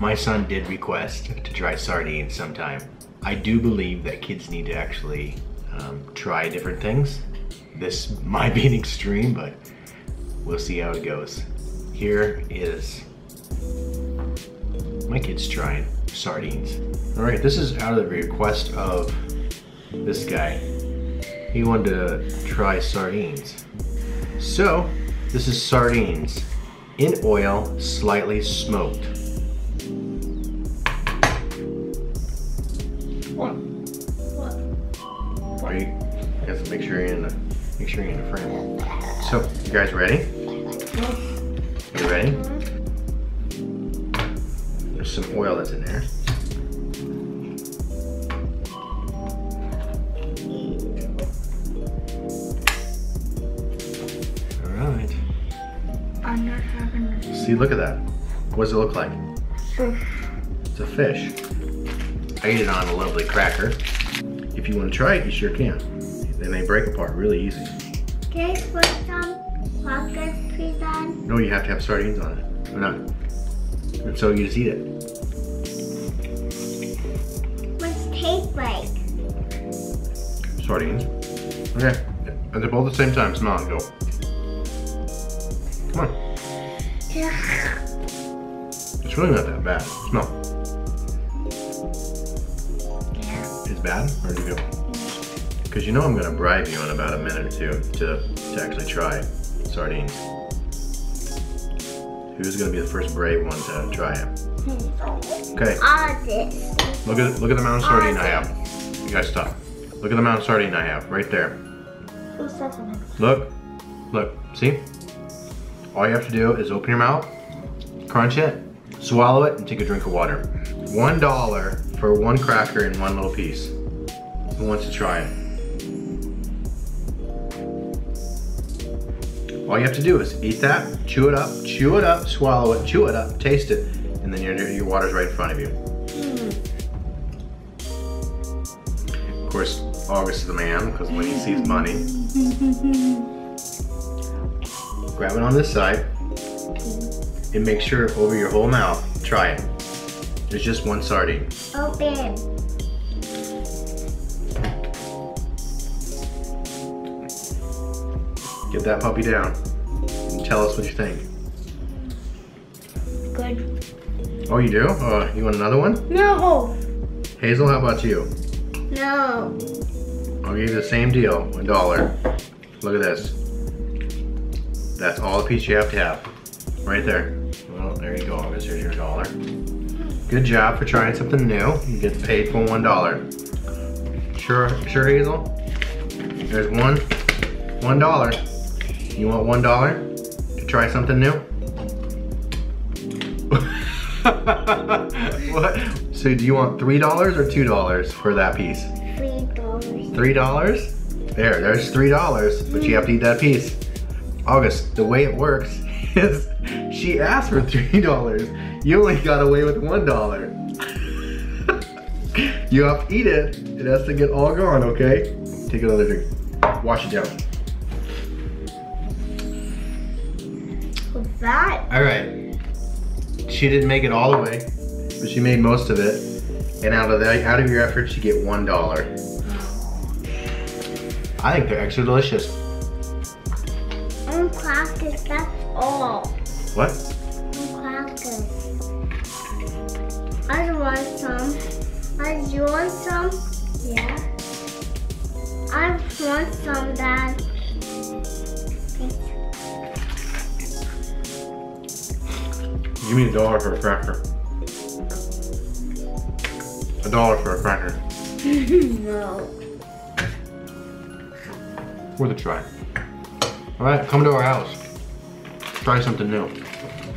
My son did request to try sardines sometime. I do believe that kids need to actually try different things. This might be an extreme, but we'll see how it goes. Here is my kids trying sardines. All right, this is out of the request of this guy. He wanted to try sardines. So this is sardines in oil, slightly smoked. What? Are you? You have to make sure you're in the frame. So you guys ready? You ready? There's some oil that's in there. See, look at that. What does it look like? Fish. It's a fish. I ate it on a lovely cracker. If you want to try it, you sure can. Then they break apart really easy. Can I put some crackers, please, on? No, you have to have sardines on it. Or not. And so you just eat it. What's it taste like? Sardines. Okay. They're both at the same time. Smell and go. Come on. It's really not that bad. Smell. Yeah. It's bad? Or do you go? Because you know I'm going to bribe you in about a minute or two to actually try sardines. Who's going to be the first brave one to try it? Okay. Look at the amount of sardine I have. You guys stop. Look at the amount of sardine I have right there. Look. Look. See? All you have to do is open your mouth, crunch it, swallow it, and take a drink of water. $1 for one cracker and one little piece. Who wants to try it? All you have to do is eat that, chew it up, swallow it, chew it up, taste it, and then your water's right in front of you. Of course, August is the man, because when he sees money. Grab it on this side and make sure over your whole mouth. Try it. There's just one sardine. Open. Get that puppy down and tell us what you think. Good. Oh, you do? You want another one? No. Hazel, how about you? No. I'll give you the same deal, $1. Look at this. That's all the piece you have to have. Right there. Well, there you go, August. Here's your $1. Good job for trying something new. You get paid for $1. Sure, Hazel? There's $1. You want $1 to try something new? What? So do you want $3 or $2 for that piece? $3. $3? There's $3, but you have to eat that piece. August, the way it works is she asked for $3. You only got away with $1. You have to eat it. It has to get all gone, okay? Take another drink. Wash it down. What's that? All right. She didn't make it all the way, but she made most of it. And out of your efforts, you get $1. I think they're extra delicious. Crackers, that's all. What? Crackers. I just want some. I just want some. Yeah. I want some, Dad. Thanks. Give me $1 for a cracker. $1 for a cracker. No. Worth a try. All right, come to our house. Try something new.